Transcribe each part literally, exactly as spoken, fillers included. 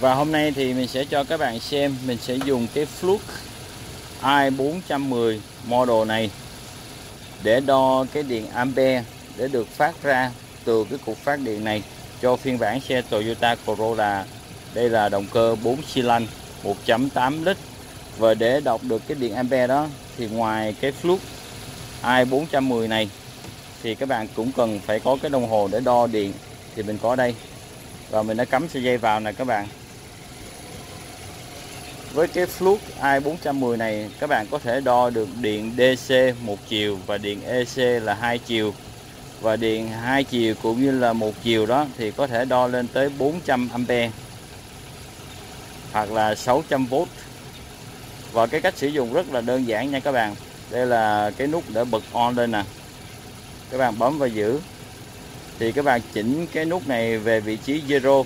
Và hôm nay thì mình sẽ cho các bạn xem, mình sẽ dùng cái Fluke i bốn một không model này để đo cái điện ampere để được phát ra từ cái cục phát điện này cho phiên bản xe Toyota Corolla. Đây là động cơ bốn xi lanh một chấm tám lít. Và để đọc được cái điện ampere đó thì ngoài cái Fluke i bốn một không này thì các bạn cũng cần phải có cái đồng hồ để đo điện, thì mình có đây. Và mình đã cắm sợi dây vào nè các bạn. Với cái Fluke i bốn một không này các bạn có thể đo được điện đê xê một chiều và điện e xê là hai chiều. Và điện hai chiều cũng như là một chiều đó thì có thể đo lên tới bốn trăm ampere hoặc là sáu trăm vôn. Và cái cách sử dụng rất là đơn giản nha các bạn. Đây là cái nút để bật on lên nè. Các bạn bấm và giữ. Thì các bạn chỉnh cái nút này về vị trí zero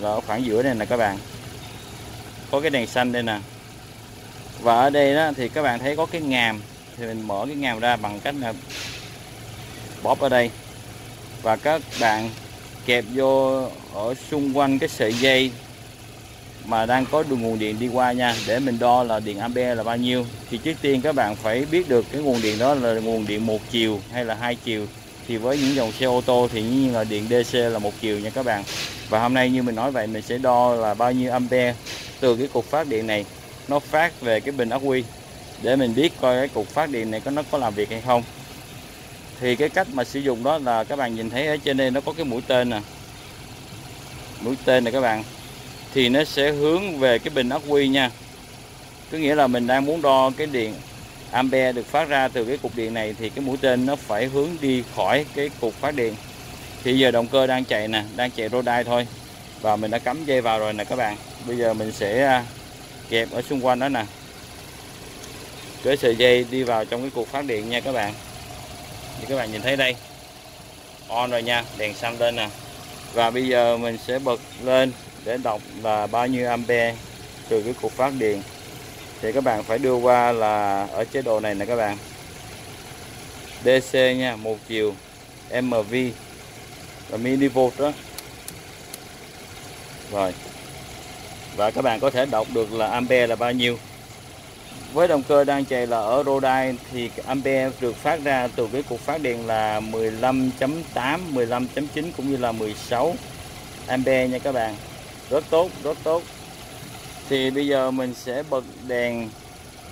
là ở khoảng giữa này nè các bạn. Có cái đèn xanh đây nè. Và ở đây đó thì các bạn thấy có cái ngàm, thì mình mở cái ngàm ra bằng cách là bóp ở đây. Và các bạn kẹp vô ở xung quanh cái sợi dây mà đang có đường nguồn điện đi qua nha, để mình đo là điện ampere là bao nhiêu. Thì trước tiên các bạn phải biết được cái nguồn điện đó là nguồn điện một chiều hay là hai chiều. Thì với những dòng xe ô tô thì nhiên là điện đê xê là một chiều nha các bạn. Và hôm nay như mình nói vậy, mình sẽ đo là bao nhiêu ampere từ cái cục phát điện này nó phát về cái bình ắc quy, để mình biết coi cái cục phát điện này có nó có làm việc hay không. Thì cái cách mà sử dụng đó là các bạn nhìn thấy ở trên đây nó có cái mũi tên nè. Mũi tên này các bạn, thì nó sẽ hướng về cái bình ắc quy nha. Có nghĩa là mình đang muốn đo cái điện ampere được phát ra từ cái cục điện này, thì cái mũi tên nó phải hướng đi khỏi cái cục phát điện. Thì giờ động cơ đang chạy nè, đang chạy rô đai thôi. Và mình đã cắm dây vào rồi nè các bạn. Bây giờ mình sẽ kẹp ở xung quanh đó nè, cái sợi dây đi vào trong cái cục phát điện nha các bạn. Thì các bạn nhìn thấy đây, on rồi nha, đèn xanh lên nè. Và bây giờ mình sẽ bật lên để đọc là bao nhiêu ampere từ cái cục phát điện. Thì các bạn phải đưa qua là ở chế độ này nè các bạn, đê xê nha, một chiều, em vê và mV đó. Rồi, và các bạn có thể đọc được là ampere là bao nhiêu. Với động cơ đang chạy là ở rô đai thì ampere được phát ra từ cái cục phát điện là mười lăm chấm tám, mười lăm chấm chín cũng như là mười sáu ampere nha các bạn. Rất tốt, rất tốt. Thì bây giờ mình sẽ bật đèn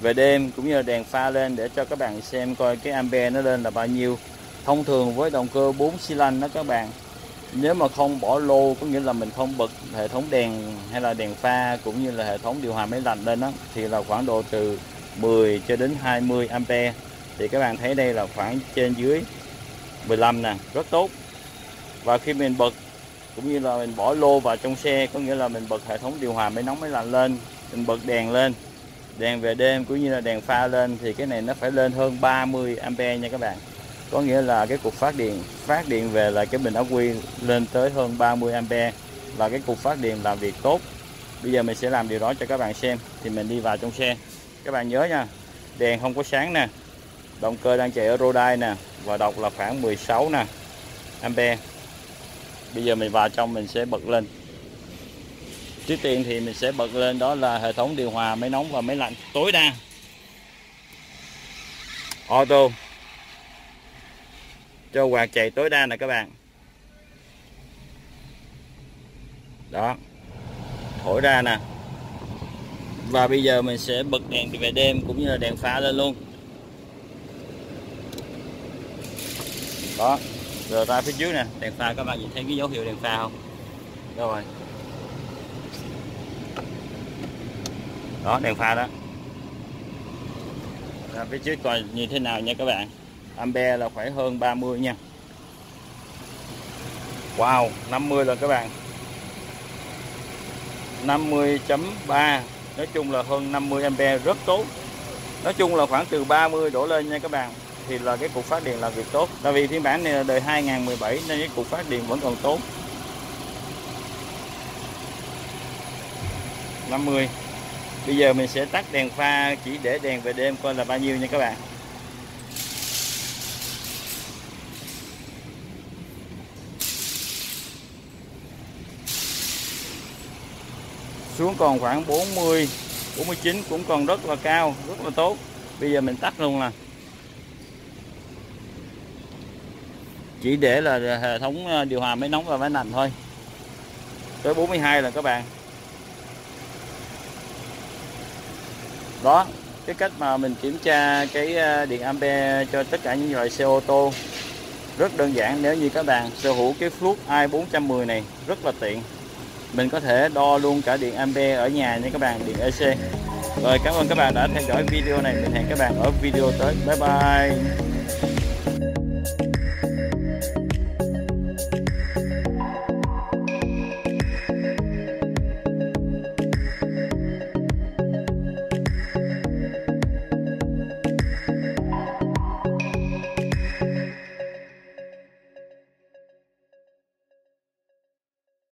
về đêm cũng như là đèn pha lên để cho các bạn xem coi cái ampere nó lên là bao nhiêu. Thông thường với động cơ bốn xi lanh đó các bạn, nếu mà không bỏ lô, có nghĩa là mình không bật hệ thống đèn hay là đèn pha cũng như là hệ thống điều hòa máy lạnh lên đó, thì là khoảng độ từ mười cho đến hai mươi ampere. Thì các bạn thấy đây là khoảng trên dưới mười lăm nè, rất tốt. Và khi mình bật cũng như là mình bỏ lô vào trong xe, có nghĩa là mình bật hệ thống điều hòa máy nóng máy lạnh lên, mình bật đèn lên, đèn về đêm cũng như là đèn pha lên, thì cái này nó phải lên hơn ba mươi ampere nha các bạn. Có nghĩa là cái cục phát điện phát điện về là cái bình ắc quy lên tới hơn ba mươi ampere, là cái cục phát điện làm việc tốt. Bây giờ mình sẽ làm điều đó cho các bạn xem. Thì mình đi vào trong xe. Các bạn nhớ nha, đèn không có sáng nè, động cơ đang chạy ở rô đai nè, và đọc là khoảng mười sáu nè ampere. Bây giờ mình vào trong, mình sẽ bật lên. Trước tiên thì mình sẽ bật lên đó là hệ thống điều hòa máy nóng và máy lạnh tối đa, auto, cho quạt chạy tối đa nè các bạn. Đó, thổi ra nè. Và bây giờ mình sẽ bật đèn về đêm cũng như là đèn pha lên luôn. Đó, rồi ra phía trước nè, đèn pha, các bạn nhìn thấy cái dấu hiệu đèn pha không? Đâu rồi? Đó, đèn pha đó. Ra phía trước coi như thế nào nha các bạn. Ampere là khoảng hơn ba mươi nha. Wow, năm mươi rồi các bạn. năm mươi chấm ba. Nói chung là hơn năm mươi ampere, rất tốt. Nói chung là khoảng từ ba mươi đổ lên nha các bạn, thì là cái cục phát điện làm việc tốt. Tại vì phiên bản này là đời hai không một bảy nên cái cục phát điện vẫn còn tốt. năm mươi. Bây giờ mình sẽ tắt đèn pha, chỉ để đèn về đêm coi là bao nhiêu nha các bạn. xuống còn khoảng bốn mươi, bốn mươi chín, cũng còn rất là cao, rất là tốt. Bây giờ mình tắt luôn nè. Chỉ để là hệ thống điều hòa máy nóng và máy lạnh thôi. Tới bốn mươi hai là các bạn. Đó, cái cách mà mình kiểm tra cái điện ampere cho tất cả những loại xe ô tô rất đơn giản. Nếu như các bạn sở hữu cái Fluke i bốn một không này rất là tiện. Mình có thể đo luôn cả điện ampere ở nhà nha các bạn, điện e xê. Rồi, cảm ơn các bạn đã theo dõi video này. Mình hẹn các bạn ở video tới. Bye bye.